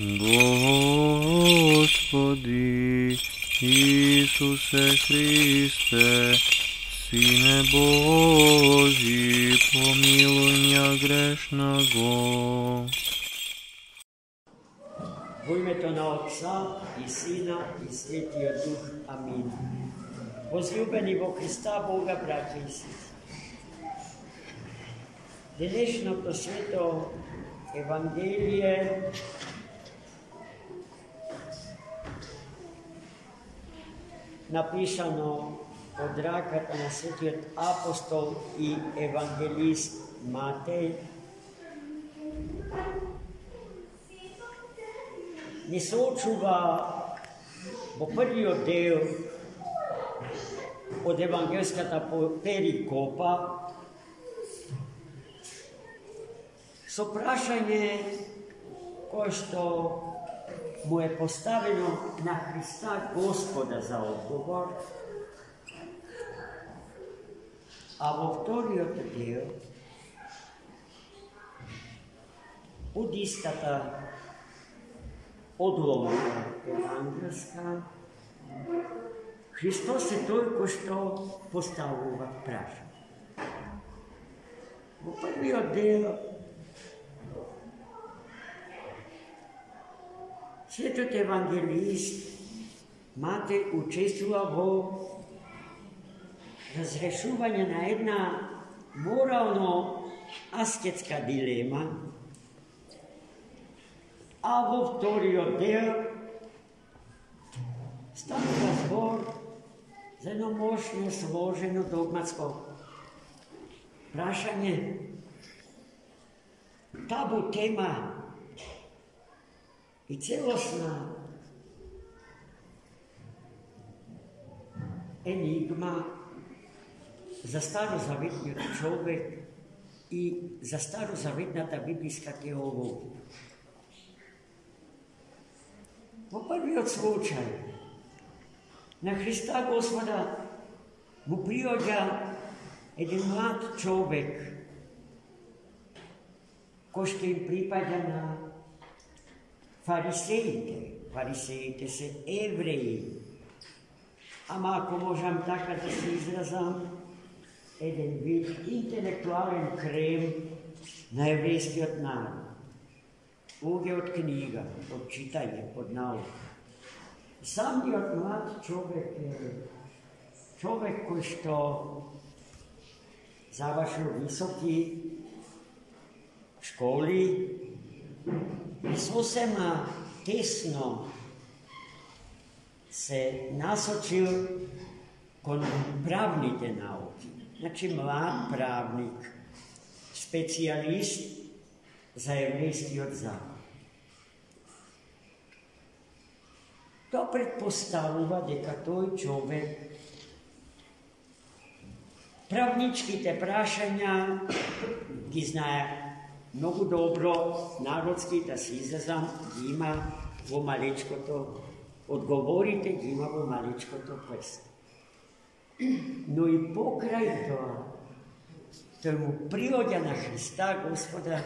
Господи Исусе Христе, Сине Божи, помилуј ме грешного. Во името на Отца и Сина и Светиот Дух. Амин. Возлюбени во Христа Бога, браќа и сестри. Денешното свето Евангелие напишано од раката на светиот апостол и евангелист Матеј, ни соочува во првиот дел од евангелската перикопа со прашање кое што му е поставено на Христа Господа за одговор. А во вториот дел од истата одломена евангелска, Христос е тој кој што поставува прашање. Во првиот дел светот евангелист Матеј учествува во разрешување на една морално-аскетска дилема, а во вториот дел станува збор за едно мощно сложено догматско прашање, табу тема и целосна енигма за старозаветниот човек и за старозаветната библиска теологија. Во првиот случај на Христа Господа му приоѓа еден млад човек кој што им припаѓа на фарисеите. Фарисеите се евреи, ама ако можам така да се изразам, еден вид интелектуален крем на еврејскиот народ. Луѓе од книга, од читање, од наука. Самиот млад човек е човек кој што завршил високи школи и сосема тесно се насочил кон правните науки. Значи, млад правник, специјалист за еврејскиот закон. Тоа предпоставува дека тој човек правничките прашања ги знае многу добро, народските, да се изразам, ги има во малечкото, одговорите ги има во малечкото прст. Но и покрај тоа, тој му приоѓа на Христа Господа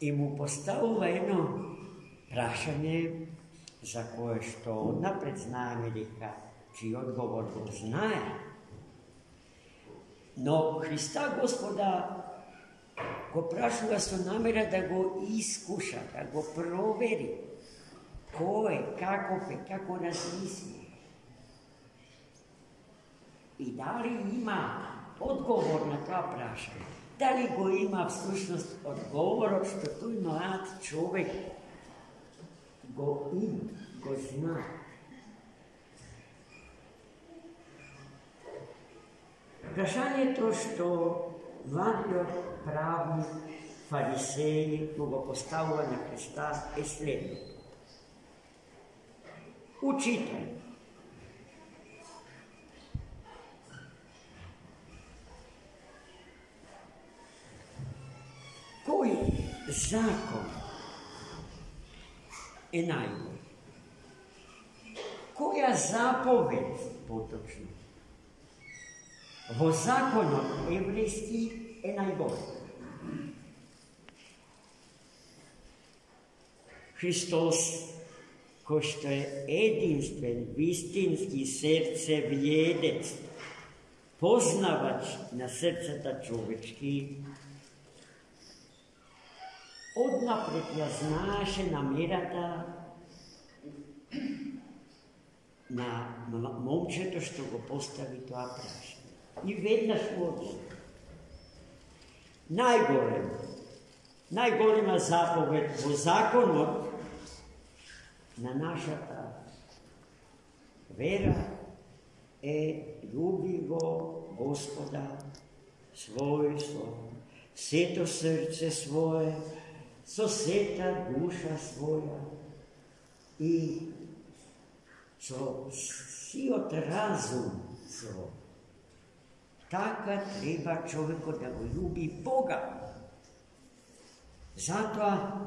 и му поставува едно прашање за кое што однапред знаеме дека чиј одговор го знае. Но Христа Господа го прашува со намера да го искуша, да го провери кој, каков е, како размисли. И дали има одговор на тоа прашање. Дали го има всушност одговорот што тој млад човек го знае. Прашањето што младиот правник фарисеј го поставува на Христа е следното. Учител, кој закон е најголем? Која заповед, поточно, во законот еврејски е најголем? Христос, кој што е единствен, вистински срце вледец, познавач на срцата човечки, однапред ја знаеше намерата на момчето што го постави тоа прашање. И веднаш му одговори. Најголема заповед во законот на нашата вера е љуби го Господа свој со сето срце свое, со сета душа своја и со сиот разум свој. Така треба човекот да го љуби Бога. Затоа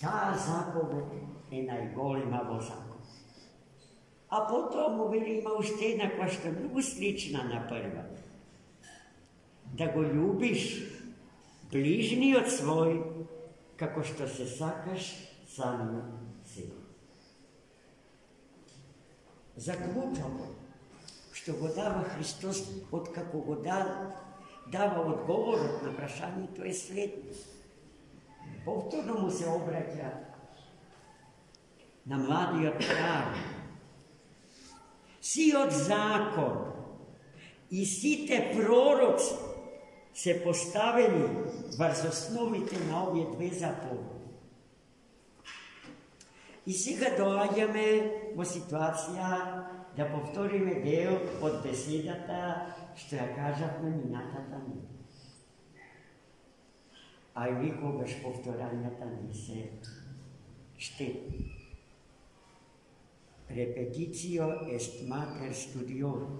таа заповед е најголема во закон. А потом има уште една која што е многу слична на прва. Да го љубиш ближниот свој како што се сакаш сам себе. Заклучокот што го дава Христос откако го дава одговорот на прашањето е следното. Повторно му се обраќа на младиот правник. Сиот закон и сите пророци се поставени врз основите на овие две заповеди. И сега доаѓаме во ситуација да повториме дел од беседата што ја кажавме минатата недела. А и никогаш повторањата не се штети. Repetitio est mater studiorum.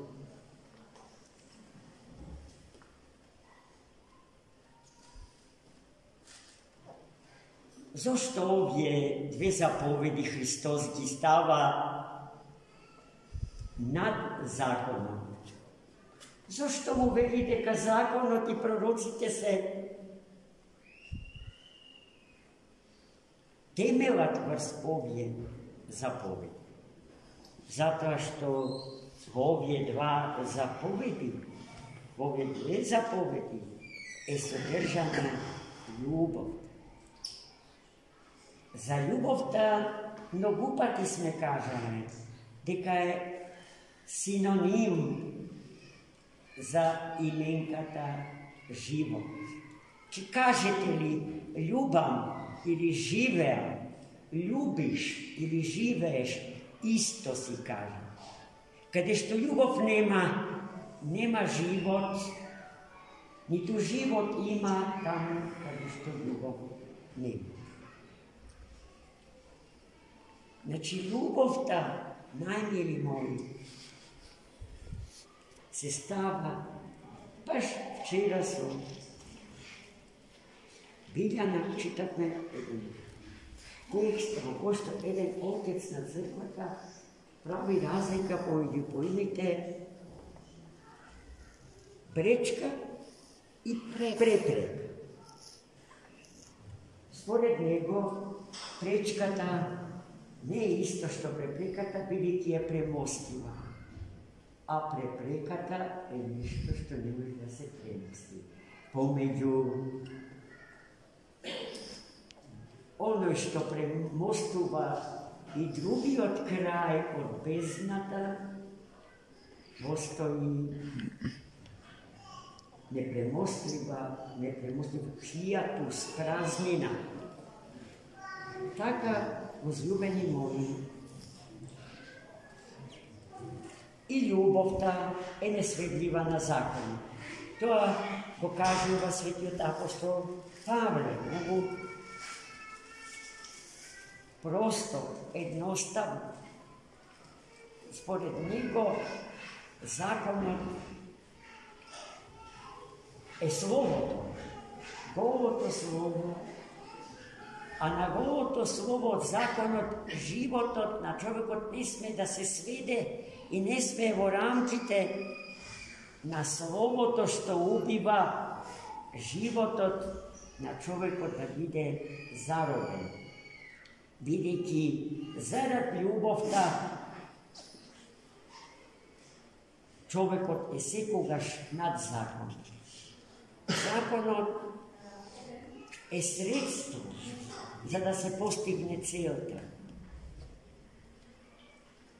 Зошто овие две заповеди Христос ги става над законот? Зошто му вели дека законот и пророците се темелат врз овие заповеди? Затоа што во овие две заповеди е содржана љубов. За љубовта многу пати сме кажани дека е синоним за именката живот. Че кажете ли љубам или живеам, љубиш или живееш, исто си кажа. Каде што љубов нема живот, ниту живот има таму каде што љубов нема. Значи, љубовта, најмили мои, се става баш вчера сон. Билјана читатме еден текст, во кој што еден отец на црквата прави разлика помеѓу поимите пречка и препрека. Според него, пречката не е исто што препреката, бидејќи е премостива, а препреката е нешто што не може да се премости. Помеѓу оној што премостува и другиот крај од бездната, постои непремостива хијатус, празнина. Така, возлюбени мои, и љубовта е несведлива на закон. Тоа го кажува светиот апостол Павле, многу просто, едноставно. Според него, законот е словото, голото слово, а на голото слово од законот, животот на човекот не сме да се сведе и не сме во рамките на словото што убива животот на човекот да биде заробен. бидејќи зарад љубовта човекот е секогаш над закон. Законот е средство за да се постигне целта.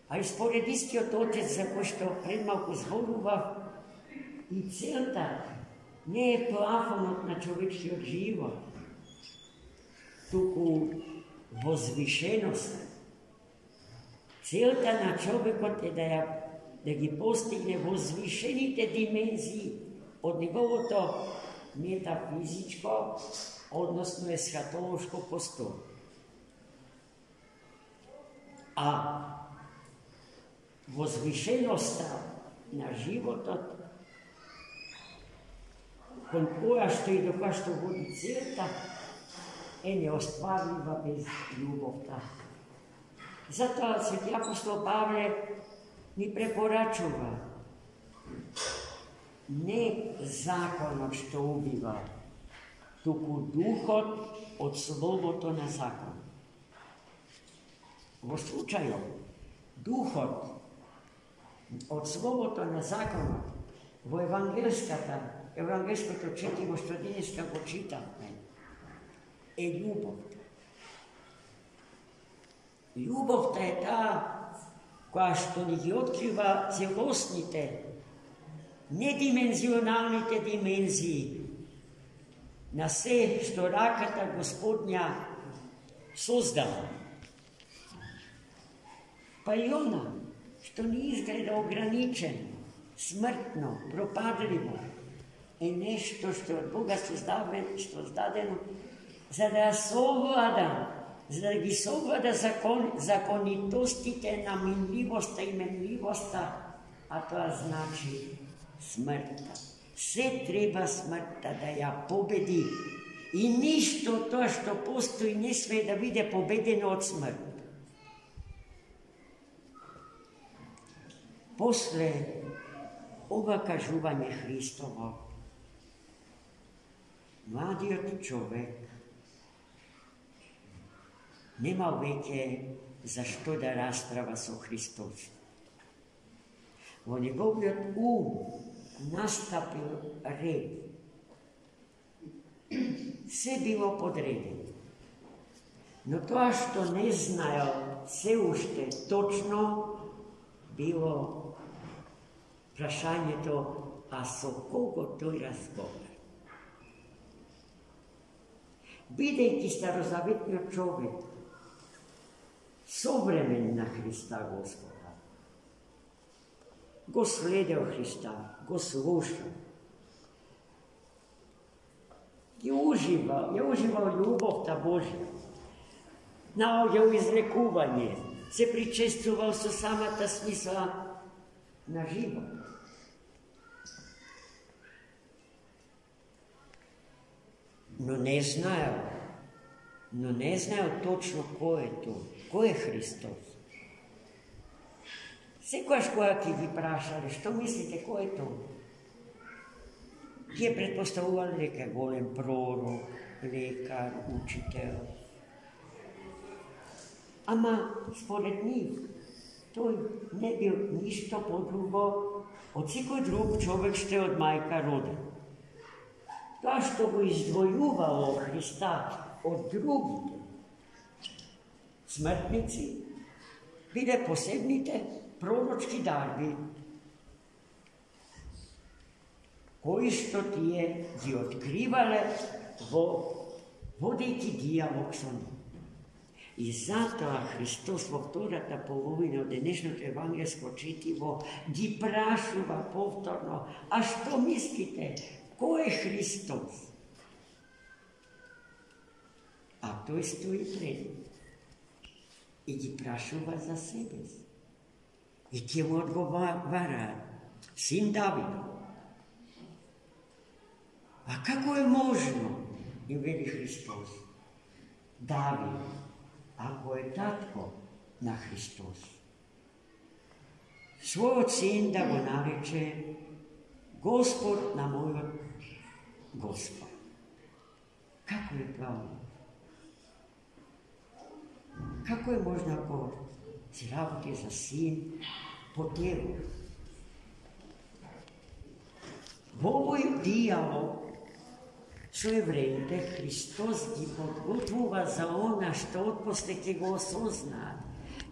А и според истиот Отец, за кој што пред малку зборував, и целта не е плафонот на човечкиот живот, туку возвишеност. Целта на човекот е да ги постигне возвишените димензии од неговото метафизичко, односно есхатолошко постоење. А возвишеността на животот, кон која што и до која што води целта, е неостварлива без љубовта. Затоа Свети апостол Павле ни препорачува не законот што убива, туку духот од словото на закон. Во случајот, духот од словото на законот во евангелското четиво што денеска го читаме, е љубовта. Љубовта е таа која што ни ги открива целосните, недимензионалните димензии на се што раката Господња создава. Па и она што ни изгледа ограничено, смртно, пропадливо, е нешто што од Бога создадено за да совлада, за да ги совлада законитостите на минливоста и менливоста, а тоа значи смртта. Се треба смртта да ја победи и ништо тоа што постои не све да биде победено од смрт. После ова кажување Христово, младиот човек нема веќе зашто да расправа со Христос. Во неговиот ум настапил ред. Се било подредено. Но тоа што не знаел се уште точно, било прашањето, а со кого тој разговар? Бидејќи старозаветниот човек современ на Христа Господа, го следел Христа, го слушал, ја уживал љубовта Божја, наоѓал излекување, се причестувал со самата смисла на живот. Но не знаел точно кој е тој, кој е Христос. Секојаш која ќе ги прашале, што мислите, кој е тој? Ќе предпоставувале дека голем пророк, лекар, учител. Ама, според нив, тој не бил ништо подруго од секој друг човек што е од мајка роден. Тоа што го издвојувало Христа од другите смртници, биде посебните пророчки дарби, кои што тие ги откривале водејќи дијалог со нив. И затоа Христос во втората половина од денешното евангелско читиво ги прашува повторно, а што мислите? Кој е Христос? А тој стои пред и ги прашува за себе си. И ќе му одговара, син Давидов. А како е можно, им вели Христос, Давид, ако е татко на Христос, својот син да го нарече Господ на мојот Господ. Како е правилно? Како е можно ако си работи за син по тело? Во овој дијалог со евреите Христос ги подготвува за она што отпосле ќе го осознаат,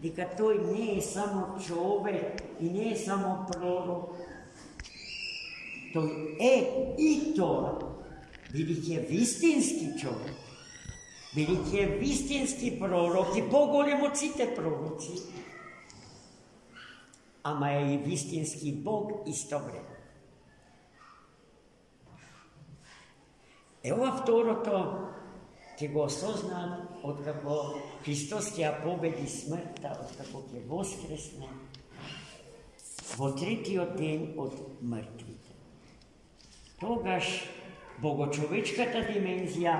дека тој не е само човек и не е само пророк. Тој е и тоа, бидејќи е вистински човек, бидејќи е вистински пророк и поголем од сите пророци, ама е и вистински Бог истовремено. Ева второто ќе го осознаат откако Христос ќе ја победи смртта, откако ќе воскресне во третиот ден од мртвите. Тогаш богочовечката димензија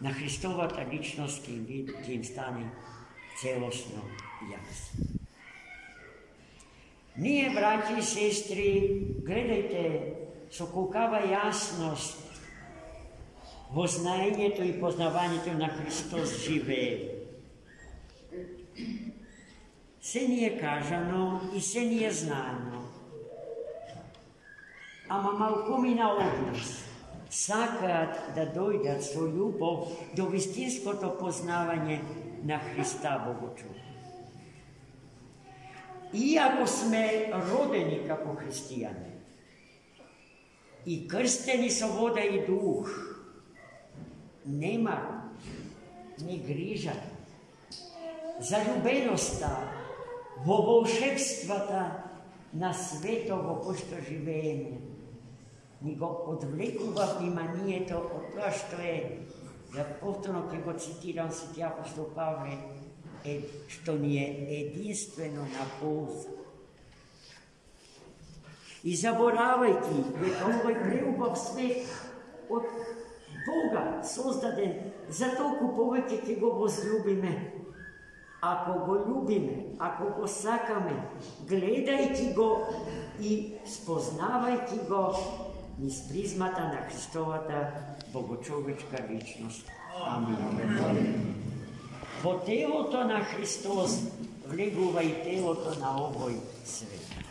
на Христовата личност ќе им стане целосно јасно. Ние, браќи и сестри, гледајте со колкава јасност во знаењето и познавањето на Христос живее. Се ни е кажано и се ни е знаено. Ама малкумина од нас сакаат да дојдат со љубов до вистинското познавање на Христа Богочовече. Иако сме родени како христијани и крстени со вода и дух, нема ни грижа за љубеноста во волшебствата на светот во кој што живееме. Ни го одвлекува вниманието од тоа што е, за повторно ќе го цитирам светиот апостол Павле, е што ни е единствено на полза. И заборавајќи дека овој преубав свет од Бога создаден, за толку повеќе ќе го возлюбиме. Ако го љубиме, ако го сакаме, гледајќи го и спознавајќи го низ призмата на Христовата богочовечка личност. Амин. Во телото на Христос влегува и телото на овој свет.